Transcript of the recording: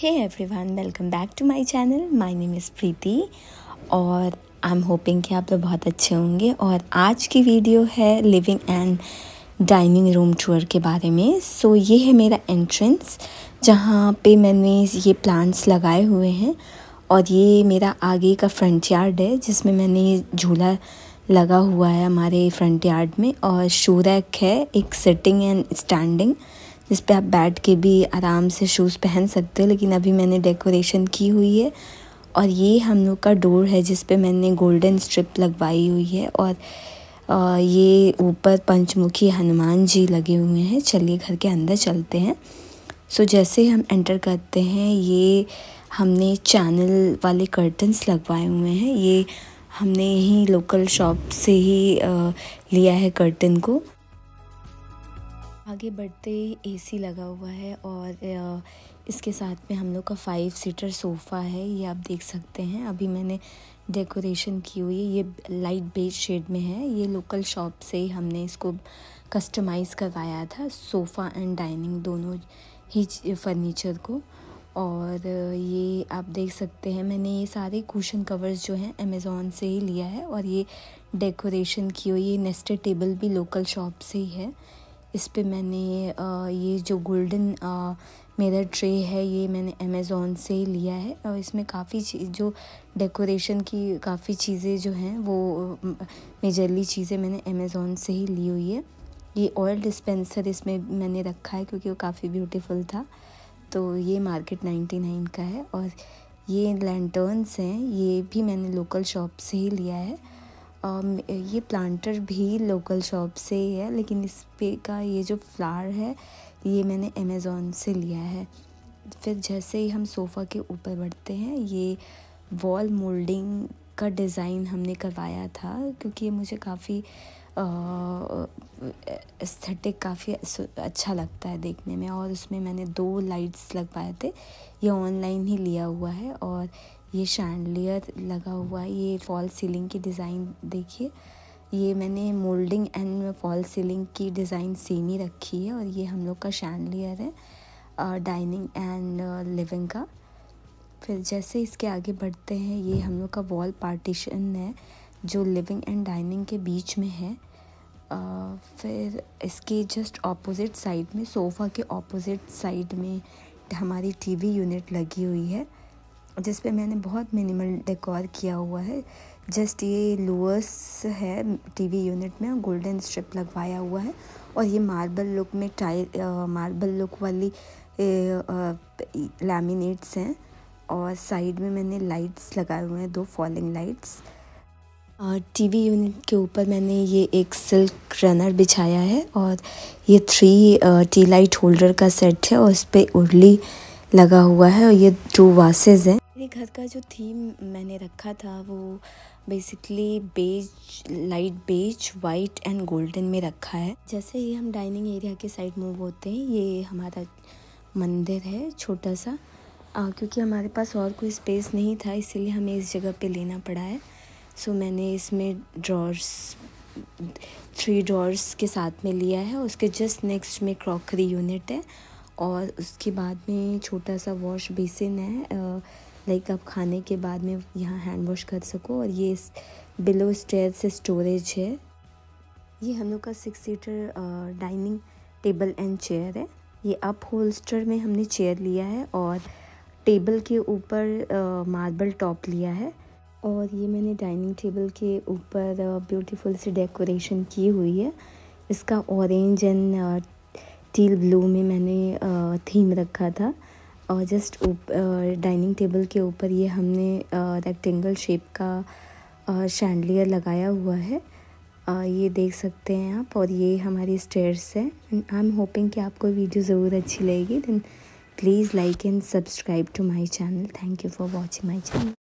Hey everyone, welcome back to my channel. My name is Preeti और I am hoping कि आप लोग बहुत अच्छे होंगे। और आज की वीडियो है living and dining room tour के बारे में। सो ये है मेरा एंट्रेंस जहाँ पे मैंने ये प्लांट्स लगाए हुए हैं और ये मेरा आगे का फ्रंट यार्ड है जिसमें मैंने ये झूला लगा हुआ है हमारे फ्रंट यार्ड में। और शू रैक है एक सिटिंग एंड स्टैंडिंग जिस पे आप बैठ के भी आराम से शूज़ पहन सकते हो, लेकिन अभी मैंने डेकोरेशन की हुई है। और ये हम लोग का डोर है जिस पे मैंने गोल्डन स्ट्रिप लगवाई हुई है और ये ऊपर पंचमुखी हनुमान जी लगे हुए हैं। चलिए घर के अंदर चलते हैं। सो जैसे हम एंटर करते हैं, ये हमने चैनल वाले कर्टन्स लगवाए हुए हैं। ये हमने यहीं लोकल शॉप से ही लिया है कर्टन को। आगे बढ़ते ही एसी लगा हुआ है और इसके साथ में हम लोग का 5 सीटर सोफ़ा है, ये आप देख सकते हैं। अभी मैंने डेकोरेशन की हुई है, ये लाइट बेज शेड में है। ये लोकल शॉप से ही हमने इसको कस्टमाइज़ करवाया था, सोफ़ा एंड डाइनिंग दोनों ही फर्नीचर को। और ये आप देख सकते हैं, मैंने ये सारे कुशन कवर्स जो हैं अमेज़ोन से ही लिया है। और ये डेकोरेशन की हुई ये नेस्टेड टेबल भी लोकल शॉप से ही है। इस पे मैंने ये जो गोल्डन मेरा ट्रे है ये मैंने अमेज़ोन से ही लिया है। और इसमें काफ़ी चीज़ जो डेकोरेशन की काफ़ी चीज़ें जो हैं वो मेजरली चीज़ें मैंने अमेज़ोन से ही ली हुई है। ये ऑयल डिस्पेंसर इसमें मैंने रखा है क्योंकि वो काफ़ी ब्यूटीफुल था, तो ये मार्केट 99 का है। और ये लैंटर्न्स हैं, ये भी मैंने लोकल शॉप से ही लिया है। ये प्लांटर भी लोकल शॉप से ही है, लेकिन इस पे का ये जो फ्लावर है ये मैंने अमेज़ोन से लिया है। फिर जैसे ही हम सोफ़ा के ऊपर बढ़ते हैं, ये वॉल मोल्डिंग का डिज़ाइन हमने करवाया था क्योंकि ये मुझे काफ़ी एस्थेटिक काफ़ी अच्छा लगता है देखने में। और उसमें मैंने 2 लाइट्स लगवाए थे, ये ऑनलाइन ही लिया हुआ है। और ये शैंडलियर लगा हुआ है, ये फॉल सीलिंग की डिज़ाइन देखिए। ये मैंने मोल्डिंग एंड फॉल सीलिंग की डिज़ाइन सेम ही रखी है। और ये हम लोग का शैंडलियर है डाइनिंग एंड लिविंग का। फिर जैसे इसके आगे बढ़ते हैं, ये हम लोग का वॉल पार्टीशन है जो लिविंग एंड डाइनिंग के बीच में है। फिर इसके जस्ट ऑपोजिट साइड में, सोफ़ा के ऑपोजिट साइड में हमारी टीवी यूनिट लगी हुई है जिस पे मैंने बहुत मिनिमल डेकोर किया हुआ है। जस्ट ये लुअर्स है टीवी यूनिट में, गोल्डन स्ट्रिप लगवाया हुआ है। और ये मार्बल लुक में टाइल मार्बल लुक वाली लैमिनेट्स हैं। और साइड में मैंने लाइट्स लगाए हुए हैं, 2 फॉलिंग लाइट्स। और टीवी यूनिट के ऊपर मैंने ये एक सिल्क रनर बिछाया है। और ये 3 टी लाइट होल्डर का सेट है और उस पर उर्ली लगा हुआ है। और ये 2 वासेज हैं। मेरे घर का जो थीम मैंने रखा था वो basically beige, light beige, white and golden में रखा है। जैसे ही हम डाइनिंग एरिया के साइड मूव होते हैं, ये हमारा मंदिर है छोटा सा। क्योंकि हमारे पास और कोई स्पेस नहीं था इसीलिए हमें इस जगह पे लेना पड़ा है। सो मैंने इसमें ड्रॉर्स 3 ड्रॉर्स के साथ में लिया है। उसके जस्ट नेक्स्ट में क्रॉकरी यूनिट है और उसके बाद में छोटा सा वॉश बेसिन है, लाइक आप खाने के बाद में यहाँ हैंड वॉश कर सको। और ये बिलो स्टेयर से स्टोरेज है। ये हम लोग का 6 seater dining table and chair है। ये अप होल्स्टर में हमने चेयर लिया है और टेबल के ऊपर मार्बल टॉप लिया है। और ये मैंने डाइनिंग टेबल के ऊपर ब्यूटीफुल सी डेकोरेशन की हुई है। इसका ऑरेंज एंड टील ब्लू में मैंने थीम रखा था। और जस्ट डाइनिंग टेबल के ऊपर ये हमने रेक्टेंगल शेप का शैंडलियर लगाया हुआ है, ये देख सकते हैं आप। और ये हमारी स्टेयर्स है। आई एम होपिंग कि आपको वीडियो ज़रूर अच्छी लगेगी। Then please like and subscribe to my channel. Thank you for watching my channel.